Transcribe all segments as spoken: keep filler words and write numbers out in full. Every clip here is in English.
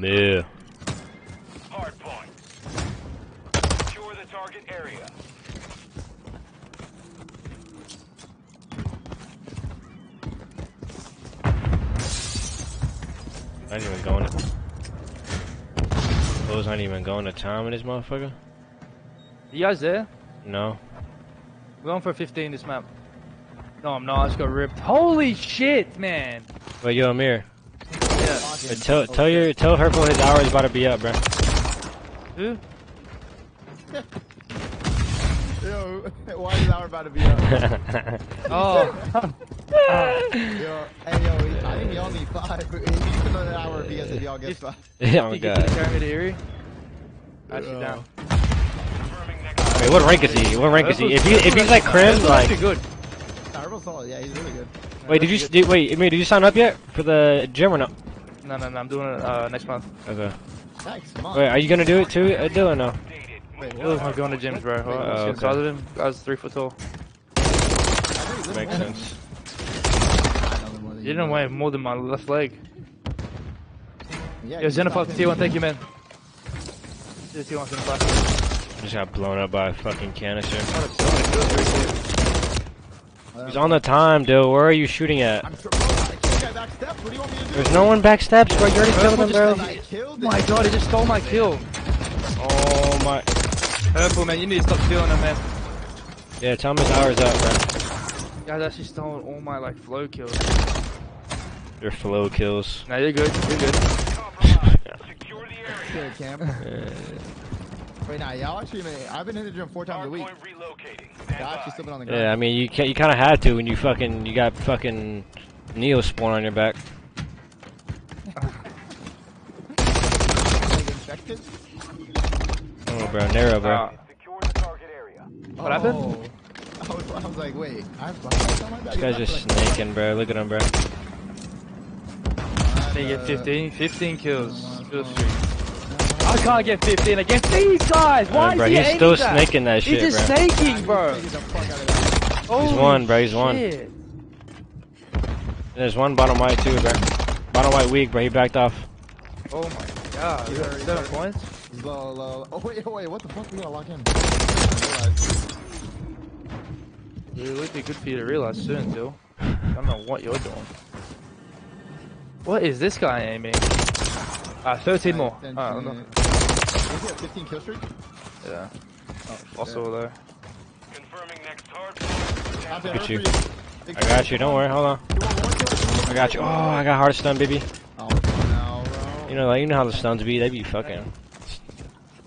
Yeah. Hard point. Secure the target area. I ain't even going to. Those aren't even going to time in this motherfucker. You guys there? No. We're going for fifteen this map. No, I'm not. I just got ripped. Holy shit, man! Wait, yo, Amir. Yeah. Hey, tell, tell your, tell Herpo his hour is about to be up, bro. Who? Yo, why is hour about to be up? Oh. Yo, hey, yo, he, I think y'all need five. But it's another hour if he has, if y'all get five. Yeah, oh god. Actually, uh, down. Wait, what rank is he? What rank is he? If he, if he's like Crim, like. Good. Yeah, he's really good. Wait, did you did, wait, Amir, did you sign up yet for the gym or no? No, no, no, I'm doing it uh, next month. Okay. Next month. Wait, are you gonna do it too, Adil, or no? Wait, what? I'm going to gyms, bro. Wait, uh, okay. Because of him, I was three foot tall. Makes sense. You didn't weigh more than my left leg. Yeah, yo, Jennifer, T one, thank you, man. T one, I just got blown up by a fucking canister. He's on the time, dude. Where are you shooting at? I'm sure, bro, I I what do you want me to do? There's no one backsteps, bro. You already killed him, bro. I killed him. Oh my god, he just stole my kill. Oh my. Purple, man, you need to stop stealing him, man. Yeah, tell him his hour's up, bro. Yeah, that's just stolen all my, like, flow kills. Your flow kills. Nah, you're good. You're good. Secure the area. Camp. Wait, nah, y'all actually, man, I've been in the gym four times a week. Actually on the ground. Yeah, I mean, you can't, you kind of had to when you fucking, you got fucking Neo spawn on your back. Oh, bro, narrow, bro. Uh, what happened? Oh. I, was, I was like, wait, I'm fine. This guy's just like snaking, bro. Look at him, bro. They get fifteen, fifteen kills. Oh, I can't get fifteen against these guys! Why yeah, bro, is he he's still that? Snaking that shit, bro. He's just bro. snaking, bro! He's one, bro, he's one. And there's one bottom white too, bro. Bottom white weak, bro, he backed off. Oh my god, he's already seven points? He's low, low. Oh wait, oh wait, what the fuck? We gotta lock in. Dude, it would be good for you to realize soon, dude. I don't know what you're doing. What is this guy aiming? Ah, thirteen right, more. Alright, I'm not. Is he at fifteen kill streak? Yeah. Oh, also yeah. Though. Confirming next hard point. Look at you. I got you, don't worry, hold on. I got you. Oh, I got hard stun, baby. Oh, no, bro. You know, like, you know how the stuns be, they be fucking.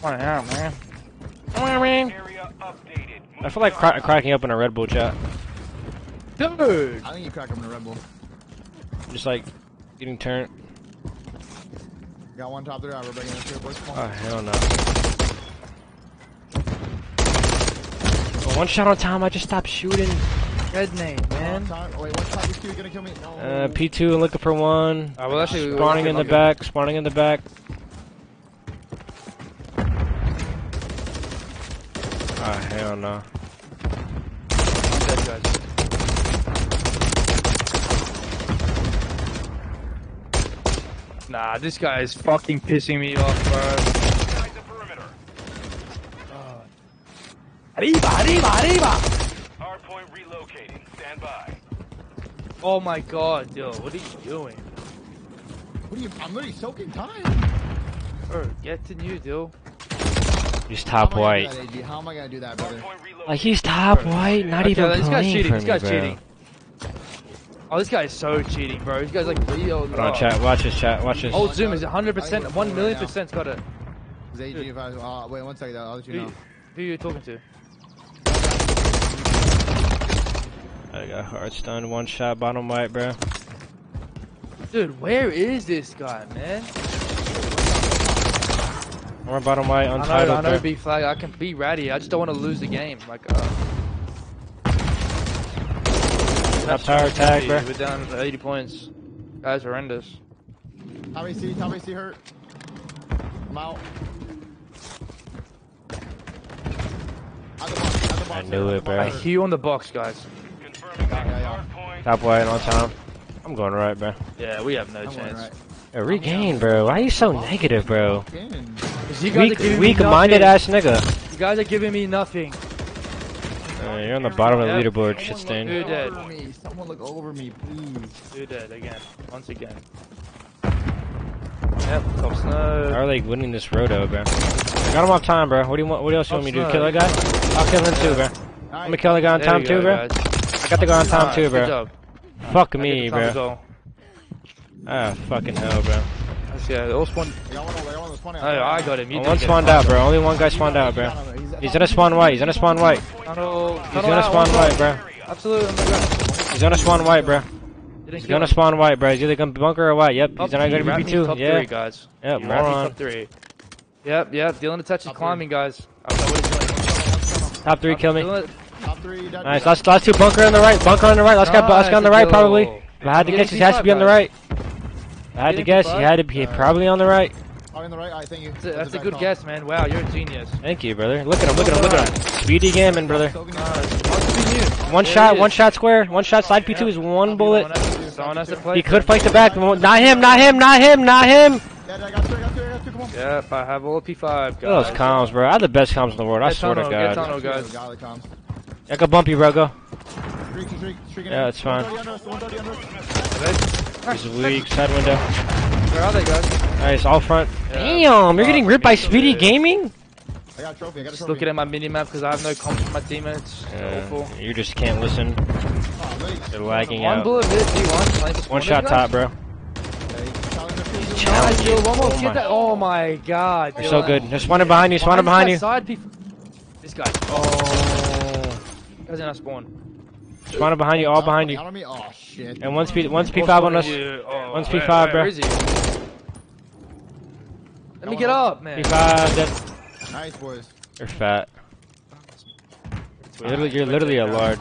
What the hell, man? I mean, I feel like cra cracking up in a Red Bull chat. Dude! I think you crack up in a Red Bull. Just like, getting turned. Got one top there, we're bringing it to boys. Oh, hell no. Oh, one shot on time, I just stopped shooting. Good name, man. Oh, wait, what shot is Q gonna kill me? No. Uh, P two, looking for one. Uh, well, actually, we spawning in the back, spawning in the back. Oh, hell no. I'm dead, guys. Nah, this guy is fucking pissing me off, bro. Uh, arriba, arriba, arriba! Hard point relocating. Stand by. Oh my god, yo, what are you doing? What are you? I'm literally soaking time. Bro, get to new, dude. He's top white. How am I gonna do that, brother? Like he's top white, not okay, even playing. This guy's cheating. This guy's cheating. Oh, this guy is so cheating, bro. This guy's like real. Hold on, chat. Watch this, chat. Watch this. Old Zoom is one hundred percent. one million percent's got it. Uh, wait, one second. I'll let you know. Who are you talking to? I got hard stun. One shot. Bottom right, bro. Dude, where is this guy, man? More bottom right, untitled. I know, I know, B flag. I can be ratty. I just don't want to lose the game. Like, uh... Top tower tag, bro. We're down to eighty points. Guys, horrendous. Top A C, top A C hurt. I'm out. I knew it, bro. I heal on the box, guys. Confirming. Yeah, yeah, yeah. Top white on top. I'm going right, bro. Yeah, we have no I'm chance. Right. Regain, bro. Why are you so negative, bro? You guys weak, weak-minded ass nigga. You guys are giving me nothing. Uh, you're on the bottom of the leaderboard, shit stain. You're dead. Someone look over me, please. You're dead again. Once again. Yep, top snow. They're like winning this roto, bro. I got him off time, bro. What do you want? What else you want me to do? Kill that guy? I'll kill him too, bro. I'm gonna kill the guy on time too, bro. I got the guy on time too, bro. Fuck me, bro. Ah, fucking hell, bro. Yeah, they all spawned. I got him. One spawned out, bro. Only one guy spawned out, bro. He's gonna spawn white. He's gonna spawn white. He's gonna spawn white, bro. Absolutely. He's gonna spawn white, bro. He's gonna spawn white, bro. He's either gonna bunker or white. Yep. He's not gonna be B two. Yeah, guys. Yep. Top three. Yep. Yep. Dealing the touch is climbing, guys. Top three, kill me. Nice. Last, last two bunker on the right. Bunker on the right. Last guy, last guy on the right, probably. If I had to guess, he has to be on the right. I had to guess, he had to be probably on the right. On the right, I think you. That's a good guess, man. Wow, you're a genius. Thank you, brother. Look at him, look at him, look at him. Speedy gammon, brother. One shot, one shot square, one shot. Slide P two is one bullet. He could fight the back. Not him, not him, not him, not him. Yeah, if I have all P five, guys. Those comms, bro. I have the best comms in the world. I swear to God. I got bumpy, bro. Go. Yeah, it's fine. He's weak. Side window. Where are they, guys? Nice, all front. Damn, you're getting ripped by Speedy Gaming? I got a trophy. I got a trophy. Just looking at my minimap because I have no comms for my teammates. Awful. You just can't listen. They're lagging out. One bullet, one. One shot top, bro. Challenge. Oh my God. They're so good. They're spawning behind you. Spawning behind you. This guy. Oh. Doesn't have spawn. Spawning behind you, all behind you. Oh, shit. And one's P, one's P five on us. Oh, one's P five, where, where, bro. Let me get up, man. P five, dead. Nice, boys. You're fat. You're literally, you're literally a lard.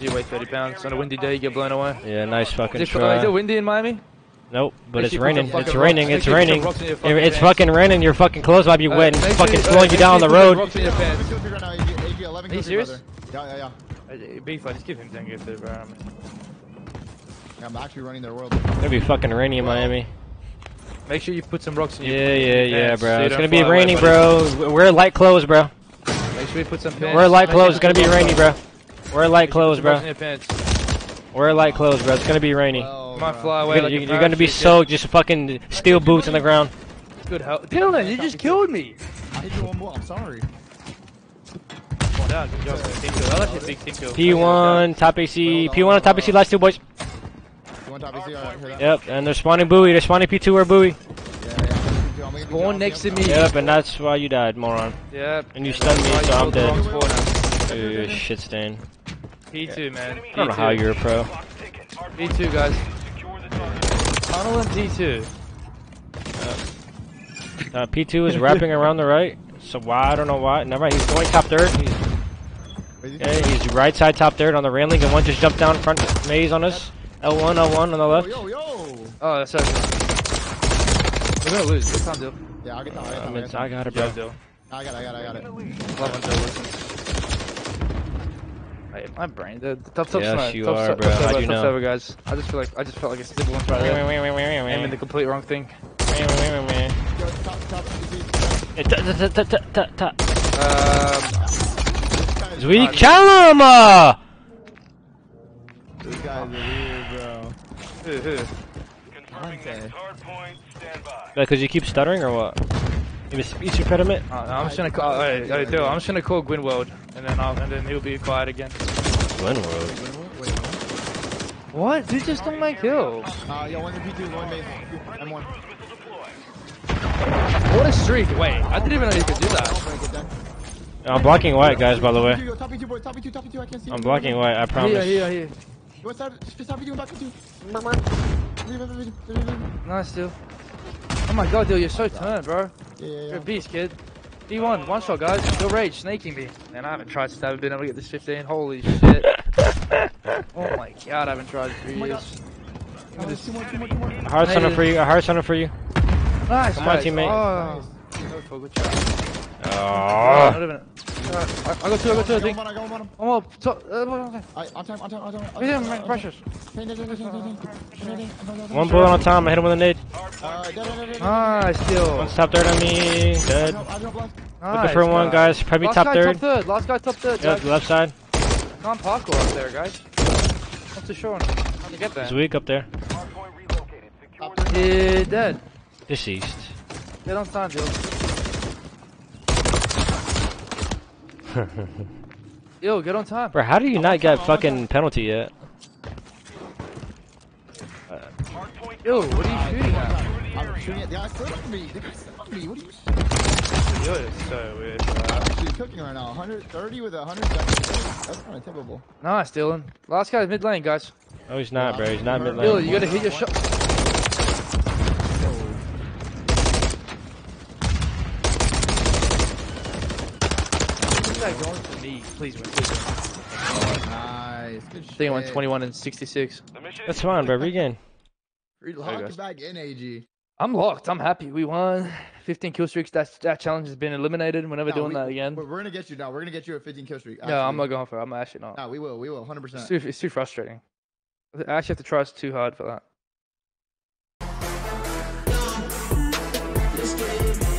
You weigh thirty pounds. On a windy day, you get blown away. Yeah, nice fucking is it, try. Is it windy in Miami? Nope, but it's raining. It's raining. It's raining. It's raining. It's, it's fucking raining. Your fucking clothes might be wet and fucking slowing you down on the road. Are you serious? Yeah, yeah, yeah. B five, just give him ten gifts, bro. I mean. Yeah, I'm actually running their world. It's gonna be fucking rainy in Miami. Make sure you put some rocks in your Yeah, yeah, yeah, bro. So it's gonna be raining, bro. Wear light clothes, bro. Make sure you put some pants. Wear light clothes. It's gonna be rainy, bro. Wear light clothes, bro. Wear light clothes, bro. It's gonna be rainy. Well, might fly away. You're gonna, like you're gonna be soaked. Just fucking steel boots on the ground. Good help, Dylan. You just killed me. I hit you one more. I'm sorry. P one, top A C, P one on top A C, last two boys. Yep, and they're spawning buoy, they're spawning P two or buoy. Spawn next to me. Yep, and that's why you died, moron. Yep. And you stunned me, so I'm dead. Dude, shit stain. P two, man. I don't know how you're a pro. P two, guys. Tunnel and P two. Uh, P two is wrapping around the right, so why, I don't know why. Never mind, he's going top third. He's Okay, he's right side top third on the railing, and one just jumped down front maze on us. L one, L one on the left. Yo, yo, yo. Oh, that's it. We're gonna lose. Good time, dude. Yeah, I'll get time. Uh, I, get time. I got it, bro. Yeah, I got it, I got it, I got it. Hey, my brain, the top, top, yes, side. You top, are, top, bro. Top, I top, do top know. Server, guys. I just feel like I just felt like a simple one right there. I'm in the complete wrong thing. Um. We kill him! Uh. These guys are weird, bro. Confirming next hard point, stand by. Because you keep stuttering or what? You speech impediment? Uh, no, I'm just gonna call. Uh, I, I do. I'm just gonna call Gwynworld, and then I'll, and then he'll be quiet again. Gwynworld. What? Dude, just don't make kills. Uh, yeah, one P two, one base, M one. What a streak! Wait, I didn't even know you could do that. I'm blocking white, guys, by the way. I'm blocking white, I promise. Yeah, yeah, yeah. Nice, dude. Oh my God, dude, you're so turned, bro. Yeah, yeah, yeah. You're a beast, kid. D one, one shot, guys. Still rage, snaking me. Man, I haven't tried since I've been able to get this fifteen. Holy shit. Oh my God, I haven't tried for years. Hearts on it for you. Hearts on it for you. Nice, come on, teammate. Oh. I got two, I got two, I think. I got one, I'm up. On time, on time, on time. Pressures. One bullet on time, I hit him with a nade. Nice, still. One's top third on me, dead. Looking for one, guys. Probably top third. Last guy top third. Yeah, left side. Con Paco up there, guys. What's the showing? How'd they get there? He's weak up there. He's dead. Deceased. Get on time, dude. Yo, get on time. Bro, how do you not get fucking penalty yet? Uh, Yo, what are you shooting at? I'm shooting at the guys on me. The guys on me. What are you shooting at? Yo, it's so weird. I'm actually cooking right now. one thirty with one hundred seconds. That's kind of typical. Nice, Dylan. Last guy is mid lane, guys. No, he's not, bro. He's not mid lane. Dylan, you gotta hit your shot. Going for me, please win. Oh, nice. Good shit. I think I went twenty-one and sixty-six. That's fine, bro. Regain. Locked back in, A G. I'm locked. I'm happy. We won. fifteen kill streaks. That that challenge has been eliminated. We're never no, doing we, that again. We're, we're gonna get you now. We're gonna get you a fifteen kill streak. Actually. No, I'm not going for it. I'm actually not. No, we will. We will. one hundred percent. It's too, it's too frustrating. I actually have to try us too hard for that.